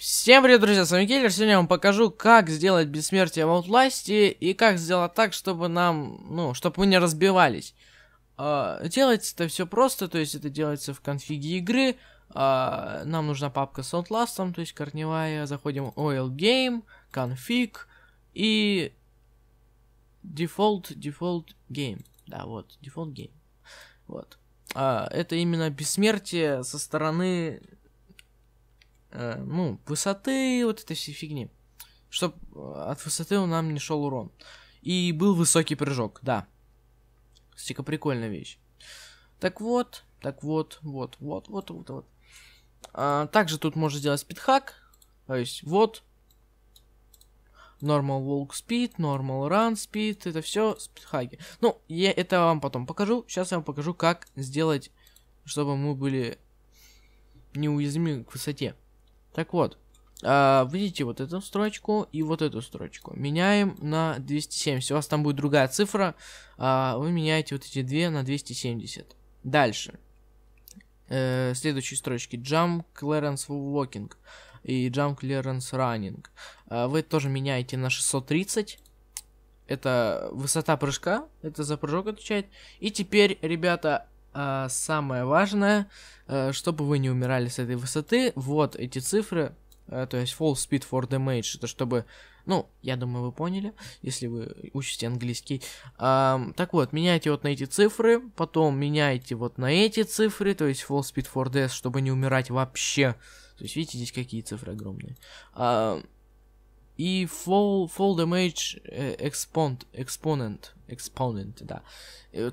Всем привет, друзья, с вами Киллер. Сегодня я вам покажу, как сделать бессмертие в Outlast и как сделать так, чтобы чтобы мы не разбивались. Делается это все просто, то есть это делается в конфиге игры. Нам нужна папка с Outlast, то есть корневая. Заходим в Oil Game, конфиг и Default Game. Да, вот, Default Game. Вот. Это именно бессмертие со стороны... высоты, вот этой всей фигни. Чтоб от высоты он нам не шел урон. И был высокий прыжок, да. Кстати, прикольная вещь. Так вот. Также тут можно сделать спидхак. То есть, вот. Normal walk speed, normal run speed. Это все спидхаки. Ну, я это вам потом покажу. Сейчас я вам покажу, как сделать, чтобы мы были неуязвимы к высоте. Так вот, видите вот эту строчку и вот эту строчку. Меняем на 270. У вас там будет другая цифра. Вы меняете вот эти две на 270. Дальше. Следующие строчки. Jump Clearance Walking и Jump Clearance Running. Вы тоже меняете на 630. Это высота прыжка. Это за прыжок отвечает. И теперь, ребята... самое важное, чтобы вы не умирали с этой высоты, вот эти цифры, то есть fall speed for damage, это чтобы, я думаю, вы поняли, если вы учите английский. Так вот, меняйте вот на эти цифры, потом меняйте вот на эти цифры, то есть fall speed for death, чтобы не умирать вообще. То есть видите, здесь какие цифры огромные. И fall damage exponent, да.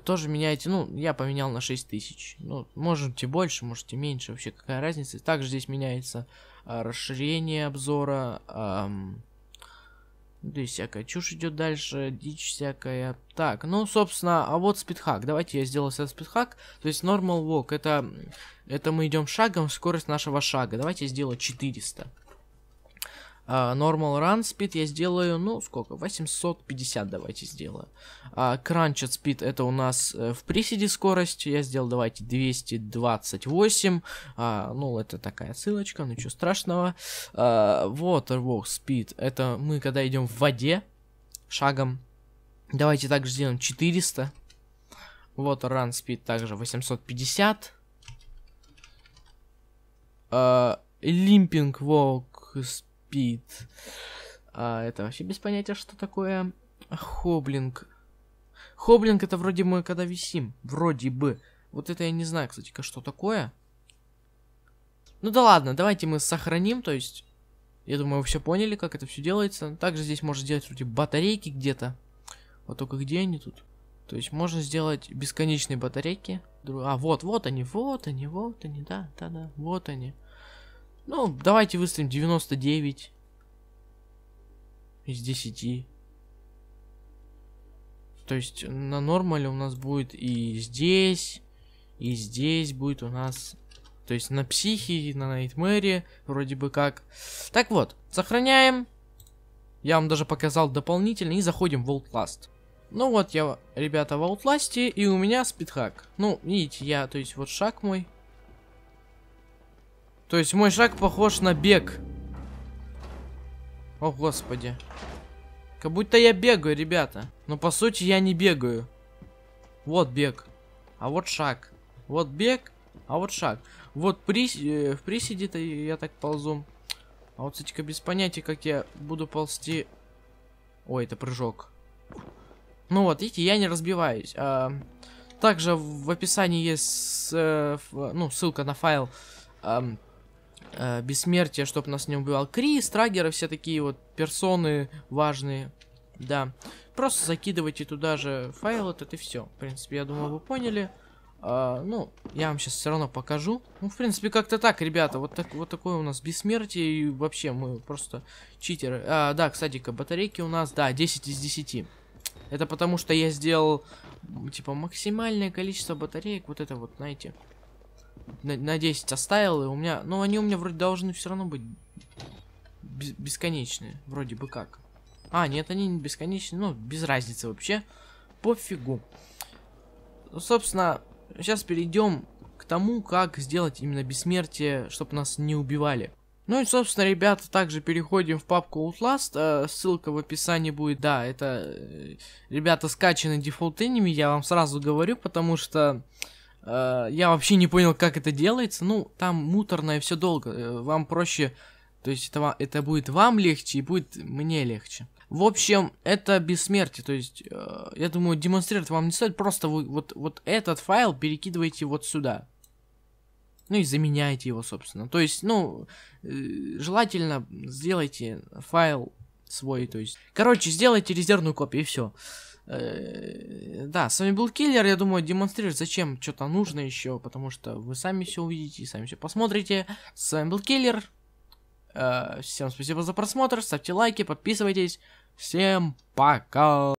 Тоже меняете, я поменял на 6000. Можете больше, можете меньше, вообще какая разница. Также здесь меняется расширение обзора. Здесь всякая чушь идет дальше, дичь всякая. Так, собственно, а вот спидхак. Давайте я сделаю себе спидхак. То есть normal walk, это мы идем шагом, скорость нашего шага. Давайте я сделаю 400. Normal Run Speed я сделаю, 850 давайте сделаю. Crunched Speed это у нас в приседе скорость. Я сделал, давайте, 228. Это такая ссылочка, ничего страшного. Water Walk Speed это мы когда идем в воде шагом. Давайте также сделаем 400. Water Run Speed также 850. Limping Walk Speed. Это вообще без понятия, что такое. Хоблинг. Хоблинг это вроде мы когда висим. Вроде бы. Вот это я не знаю, кстати, что такое. Да ладно, давайте мы сохраним. То есть, я думаю, вы все поняли, как это все делается. Также здесь можно сделать вроде батарейки где-то. Вот только где они тут? То есть можно сделать бесконечные батарейки. Вот они, да, вот они. Давайте выставим 99 из 10. То есть на нормале у нас будет и здесь будет у нас... То есть на психе, на найтмэре, вроде бы как. Так вот, сохраняем. Я вам даже показал дополнительно и заходим в Outlast. Я, ребята, в Outlast и у меня спидхак. Видите, вот шаг мой. То есть мой шаг похож на бег. О, господи. Как будто я бегаю, ребята. Но по сути я не бегаю. Вот бег. А вот шаг. Вот бег. А вот шаг. Вот в приседе-то я так ползу. А вот, кстати, без понятия, как я буду ползти. Ой, это прыжок. Видите, я не разбиваюсь. Также в описании есть ссылка на файл. Бессмертие, чтобы нас не убивал Крис, Траггеры, все такие вот персоны важные, да. Просто закидывайте туда же файл этот и все. В принципе, я думаю, вы поняли. Я вам сейчас все равно покажу. В принципе, как-то так, ребята. Вот такое у нас бессмертие. И вообще, мы просто читеры. Да, кстати, батарейки у нас, да, 10 из 10. Это потому, что я сделал, максимальное количество батареек. Вот это вот, знаете... На 10 оставил, и у меня... они у меня вроде должны все равно быть бесконечные. Вроде бы как. Нет, они не бесконечные. Без разницы вообще. Пофигу. Собственно, сейчас перейдем к тому, как сделать именно бессмертие, чтобы нас не убивали. Ну и, собственно, ребята, также переходим в папку Outlast. Ссылка в описании будет. Да, это, ребята, скачаны дефолт enemy, я вам сразу говорю, потому что я вообще не понял, как это делается. Ну, там муторно и все долго. Вам проще, то есть это будет вам легче и будет мне легче. В общем, это бессмертие, то есть, я думаю, демонстрировать вам не стоит. Просто вы вот этот файл перекидываете вот сюда. Ну и заменяйте его, собственно. То есть, ну, желательно сделайте файл свой, то есть... Короче, сделайте резервную копию, и все. Да, с вами был Киллер, я думаю, демонстрировать зачем что-то нужно еще, потому что вы сами все увидите, сами все посмотрите. С вами был Киллер. Всем спасибо за просмотр, ставьте лайки, подписывайтесь. Всем пока!